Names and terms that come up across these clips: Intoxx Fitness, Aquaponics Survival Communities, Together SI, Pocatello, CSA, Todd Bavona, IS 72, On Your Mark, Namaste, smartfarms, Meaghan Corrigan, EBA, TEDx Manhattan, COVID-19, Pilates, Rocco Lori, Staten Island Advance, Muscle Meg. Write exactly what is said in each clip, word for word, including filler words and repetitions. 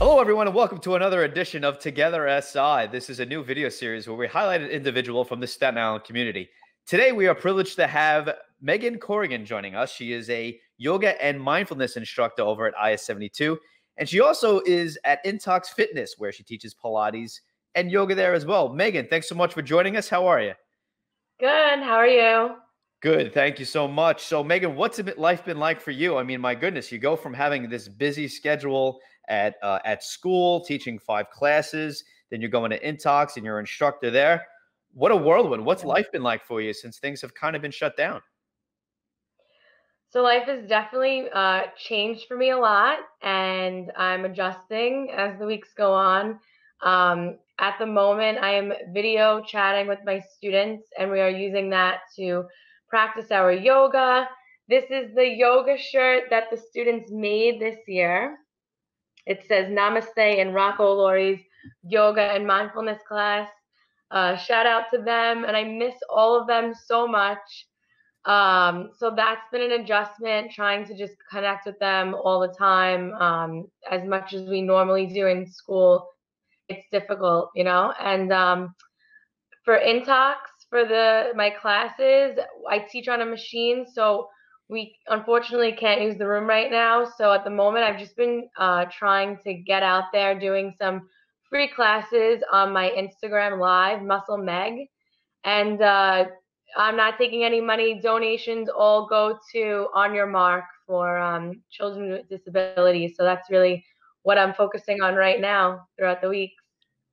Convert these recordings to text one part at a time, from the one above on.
Hello, everyone, and welcome to another edition of Together S I. This is a new video series where we highlight an individual from the Staten Island community. Today, we are privileged to have Meaghan Corrigan joining us. She is a yoga and mindfulness instructor over at I S seventy-two, and she also is at Intoxx Fitness, where she teaches Pilates and yoga there as well. Meaghan, thanks so much for joining us. How are you? Good. How are you? Good. Thank you so much. So, Meaghan, what's life been like for you? I mean, my goodness, you go from having this busy schedule at uh, at school, teaching five classes, then you're going to Intoxx and you're an instructor there. What a whirlwind. What's life been like for you since things have kind of been shut down? So life has definitely uh, changed for me a lot, and I'm adjusting as the weeks go on. Um, at the moment, I am video chatting with my students, and we are using that to practice our yoga. This is the yoga shirt that the students made this year. It says Namaste in Rocco Lori's yoga and mindfulness class. Uh, shout out to them, and I miss all of them so much. Um, so that's been an adjustment, trying to just connect with them all the time, um, as much as we normally do in school. It's difficult, you know. And um, for Intoxx, for the my classes, I teach on a machine, so we unfortunately can't use the room right now. So at the moment, I've just been uh, trying to get out there, doing some free classes on my Instagram Live, Muscle Meg. And uh, I'm not taking any money. Donations all go to On Your Mark for um, children with disabilities. So that's really what I'm focusing on right now throughout the week.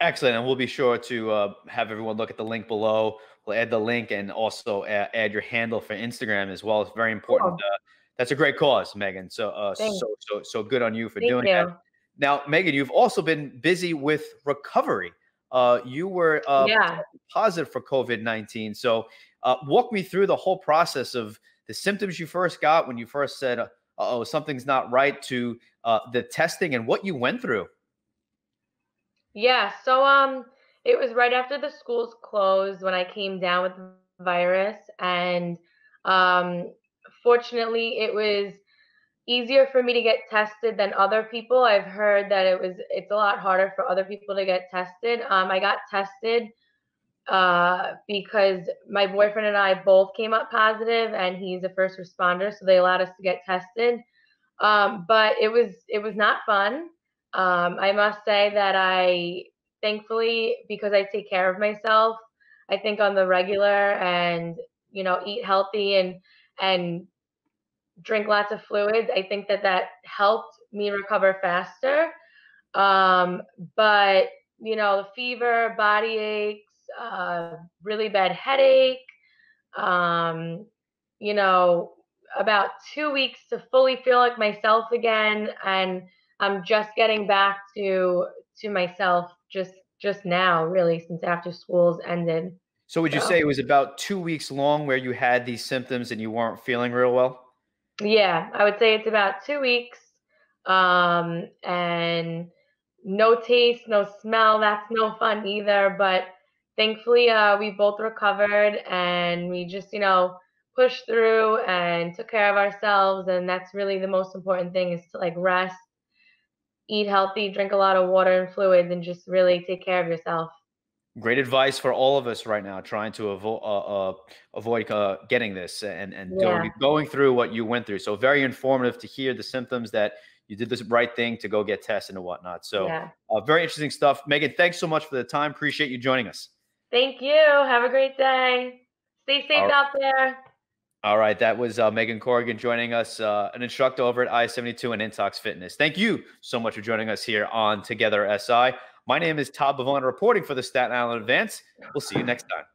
Excellent. And we'll be sure to uh, have everyone look at the link below. We'll add the link and also add, add your handle for Instagram as well. It's very important. Cool. Uh, that's a great cause, Meaghan. So, uh, so, so, so good on you for Thank doing you. that. Now, Meaghan, you've also been busy with recovery. Uh, you were uh, yeah. positive for COVID nineteen. So uh, walk me through the whole process of the symptoms you first got when you first said, uh, oh, something's not right, to uh, the testing and what you went through. Yeah. So, um, it was right after the schools closed when I came down with the virus, and um, fortunately, it was easier for me to get tested than other people. I've heard that it was it's a lot harder for other people to get tested. Um, I got tested uh, because my boyfriend and I both came up positive, and he's a first responder, so they allowed us to get tested. Um, but it was it was not fun. Um, I must say that I. Thankfully, because I take care of myself, I think on the regular, and, you know, eat healthy and and drink lots of fluids, I think that that helped me recover faster. Um, but, you know, the fever, body aches, uh, really bad headache, um, you know, about two weeks to fully feel like myself again. And I'm just getting back to to myself just just now, really, since after school's ended. So would you so. say it was about two weeks long where you had these symptoms and you weren't feeling real well? Yeah, I would say it's about two weeks. Um, and no taste, no smell. That's no fun either. But thankfully, uh, we both recovered, and we just, you know, pushed through and took care of ourselves. And that's really the most important thing, is to like rest, eat healthy, drink a lot of water and fluids, and just really take care of yourself. Great advice for all of us right now, trying to avo uh, uh, avoid uh, getting this and, and yeah. going, going through what you went through. So very informative to hear the symptoms, that you did this right thing to go get tested and whatnot. So yeah. uh, very interesting stuff. Meaghan, thanks so much for the time. Appreciate you joining us. Thank you. Have a great day. Stay safe all out there. All right, that was uh, Meaghan Corrigan joining us, uh, an instructor over at I S seventy-two and Intoxx Fitness. Thank you so much for joining us here on Together S I. My name is Todd Bavona, reporting for the Staten Island Advance. We'll see you next time.